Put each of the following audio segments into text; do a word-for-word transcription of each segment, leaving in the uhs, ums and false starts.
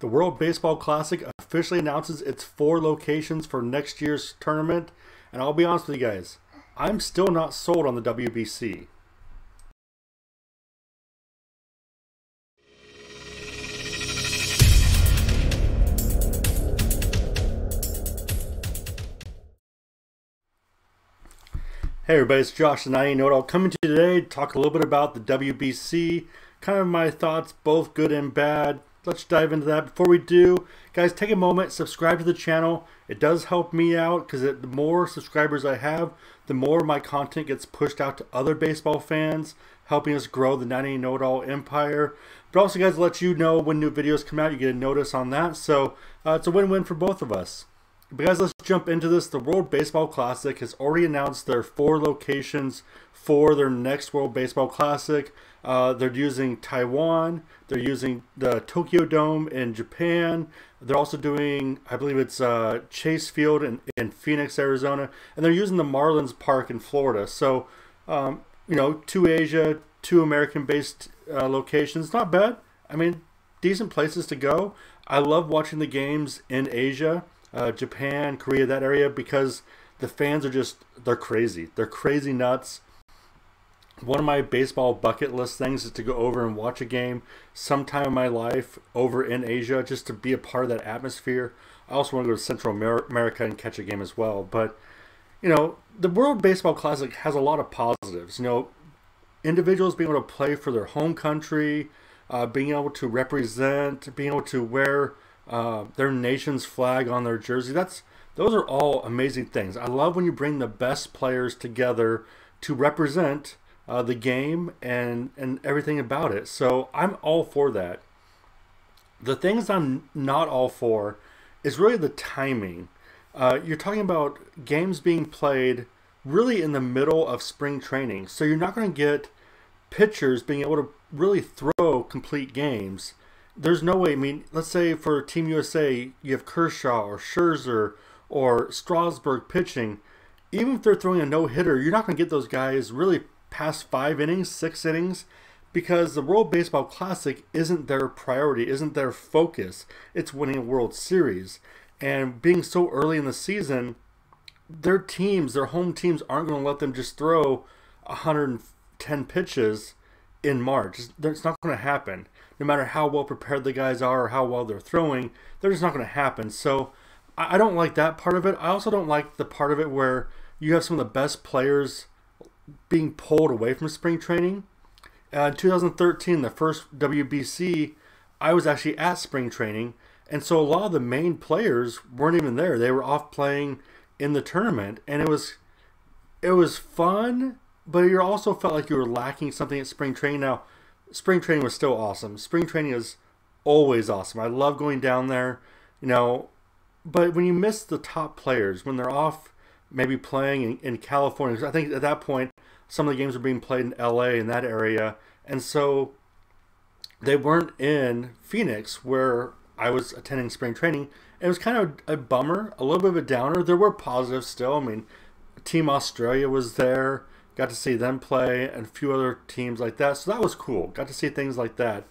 The World Baseball Classic officially announces its four locations for next year's tournament, and I'll be honest with you guys, I'm still not sold on the W B C. Hey everybody, it's Josh and nine Inning Know It All coming to you today to talk a little bit about the W B C, kind of my thoughts, both good and bad. Let's dive into that. Before we do, guys, take a moment, subscribe to the channel. It does help me out because the more subscribers I have, the more my content gets pushed out to other baseball fans, helping us grow the nine Inning Know It All empire. But also, guys, let you know when new videos come out. You get a notice on that, so uh, it's a win-win for both of us. But guys, let's jump into this. The World Baseball Classic has already announced their four locations for their next World Baseball Classic. Uh, they're using Taiwan. They're using the Tokyo Dome in Japan. They're also doing, I believe it's uh, Chase Field in, in Phoenix, Arizona. And they're using the Marlins Park in Florida. So, um, you know, two Asia, two American-based uh, locations. Not bad. I mean, decent places to go. I love watching the games in Asia. Uh, Japan, Korea, that area, because the fans are just, they're crazy. They're crazy nuts. One of my baseball bucket list things is to go over and watch a game sometime in my life over in Asia, just to be a part of that atmosphere. I also want to go to Central America and catch a game as well. But, you know, the World Baseball Classic has a lot of positives. You know, individuals being able to play for their home country, uh, being able to represent, being able to wear Uh, their nation's flag on their jersey. That's those are all amazing things. I love when you bring the best players together to represent uh, the game and and everything about it. So I'm all for that. The things I'm not all for is really the timing. Uh, you're talking about games being played really in the middle of spring training, so you're not going to get pitchers being able to really throw complete games. There's no way. I mean, let's say for Team U S A, you have Kershaw or Scherzer or Strasburg pitching. Even if they're throwing a no-hitter, you're not going to get those guys really past five innings, six innings, because the World Baseball Classic isn't their priority, isn't their focus. It's winning a World Series. And being so early in the season, their teams, their home teams, aren't going to let them just throw one hundred ten pitches in March. It's not going to happen. No matter how well prepared the guys are or how well they're throwing, they're just not going to happen. So I don't like that part of it. I also don't like the part of it where you have some of the best players being pulled away from spring training. Uh, in two thousand thirteen, the first W B C, I was actually at spring training, and so a lot of the main players weren't even there. They were off playing in the tournament, and it was it was fun, but you also felt like you were lacking something at spring training. Now, spring training was still awesome. Spring training is always awesome. I love going down there, you know, but when you miss the top players, when they're off maybe playing in, in California, I think at that point, some of the games were being played in L A in that area. And so they weren't in Phoenix where I was attending spring training. It was kind of a bummer, a little bit of a downer. There were positives still. I mean, Team Australia was there. Got to see them play and a few other teams like that. So that was cool. Got to see things like that.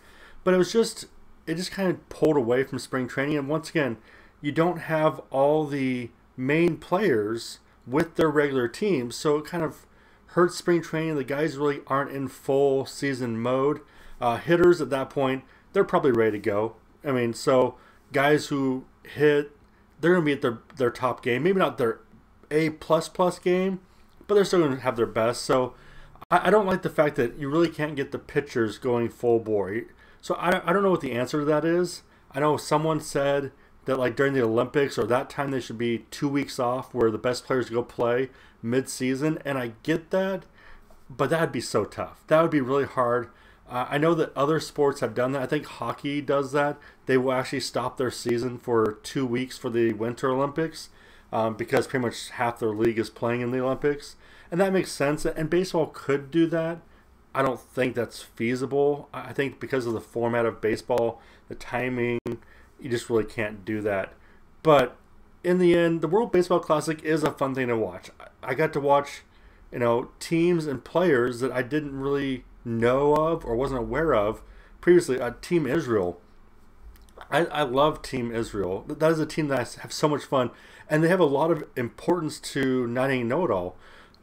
But it was just, it just kind of pulled away from spring training. And once again, you don't have all the main players with their regular teams. So it kind of hurts spring training. The guys really aren't in full season mode. Uh, hitters at that point, they're probably ready to go. I mean, so guys who hit, they're going to be at their, their top game. Maybe not their A plus plus game, but they're still going to have their best. So I don't like the fact that you really can't get the pitchers going full bore. So I don't know what the answer to that is. I know someone said that like during the Olympics or that time they should be two weeks off where the best players go play mid-season, and I get that, but that would be so tough. That would be really hard. Uh, I know that other sports have done that. I think hockey does that. They will actually stop their season for two weeks for the Winter Olympics. Um, because pretty much half their league is playing in the Olympics. And that makes sense. And baseball could do that. I don't think that's feasible. I think because of the format of baseball, the timing, you just really can't do that. But in the end, the World Baseball Classic is a fun thing to watch. I got to watch, you know, teams and players that I didn't really know of or wasn't aware of previously. Uh, Team Israel. I, I love Team Israel. That is a team that I have so much fun, and they have a lot of importance to nine Inning Know It All.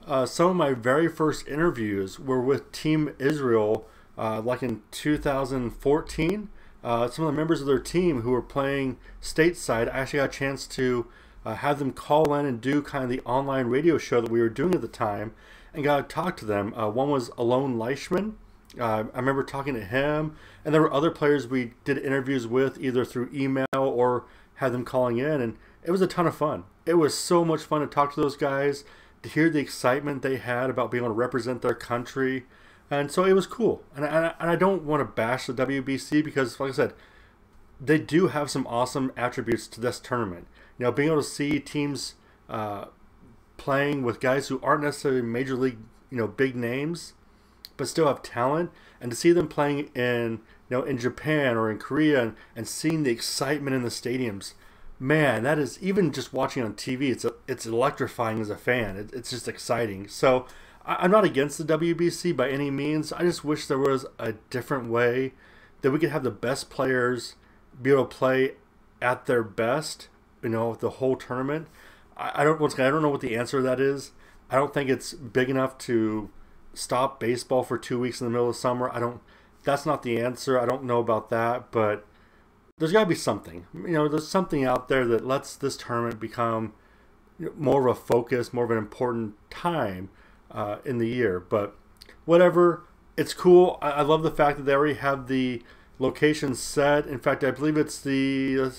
Uh, some of my very first interviews were with Team Israel, uh, like in two thousand fourteen. Uh, some of the members of their team who were playing stateside, I actually got a chance to uh, have them call in and do kind of the online radio show that we were doing at the time, and got to talk to them. Uh, one was Alon Leishman. Uh, I remember talking to him, and there were other players we did interviews with either through email or had them calling in, and it was a ton of fun. It was so much fun to talk to those guys, to hear the excitement they had about being able to represent their country, and so it was cool. And I, and I don't want to bash the W B C because, like I said, they do have some awesome attributes to this tournament. You know, being able to see teams uh, playing with guys who aren't necessarily major league, you know, big names, but still have talent, and to see them playing in, you know, in Japan or in Korea, and, and seeing the excitement in the stadiums, man, that is, even just watching on T V, it's a, it's electrifying as a fan. It, it's just exciting. So I, I'm not against the W B C by any means. I just wish there was a different way that we could have the best players be able to play at their best, you know, the whole tournament. I, I don't once again, I don't know what the answer to that is. I don't think it's big enough to stop baseball for two weeks in the middle of summer. I don't, that's not the answer. I don't know about that, but there's got to be something. You know, there's something out there that lets this tournament become more of a focus, more of an important time uh, in the year. But whatever, it's cool. I, I love the fact that they already have the location set. In fact, I believe it's the,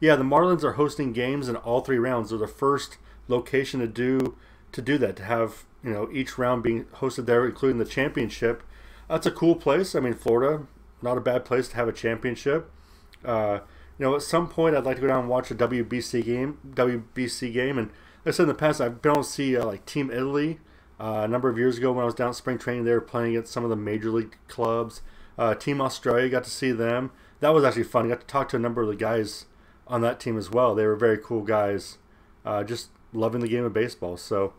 yeah, the Marlins are hosting games in all three rounds. They're the first location to do to do that, to have, you know, each round being hosted there, including the championship. That's a cool place. I mean, Florida, not a bad place to have a championship. Uh, you know, at some point, I'd like to go down and watch a W B C game. W B C game, and like I said in the past, I've been able to see uh, like Team Italy uh, a number of years ago when I was down at spring training. They were playing against some of the major league clubs. Uh, Team Australia, got to see them. That was actually fun. I got to talk to a number of the guys on that team as well. They were very cool guys. Uh, just loving the game of baseball. So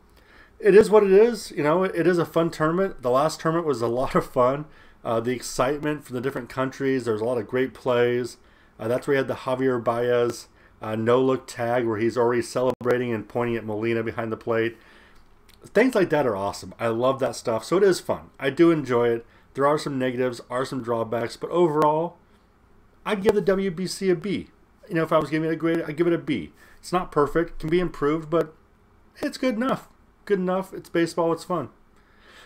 it is what it is. You know, it is a fun tournament. The last tournament was a lot of fun. Uh, the excitement from the different countries. There's a lot of great plays. Uh, that's where you had the Javier Baez uh, no-look tag where he's already celebrating and pointing at Molina behind the plate. Things like that are awesome. I love that stuff. So it is fun. I do enjoy it. There are some negatives, are some drawbacks, but overall, I'd give the W B C a B. You know, if I was giving it a grade, I'd give it a B. It's not perfect. Can be improved, but it's good enough. Good enough. It's baseball. It's fun.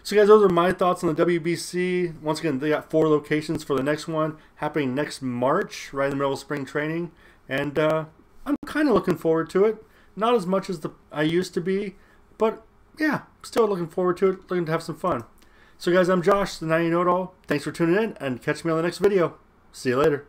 So guys, those are my thoughts on the W B C. Once again, they got four locations for the next one happening next March, right in the middle of spring training. And uh, I'm kind of looking forward to it. Not as much as the I used to be, but yeah, still looking forward to it. Looking to have some fun. So guys, I'm Josh, the nine Inning Know It All. Thanks for tuning in, and catch me on the next video. See you later.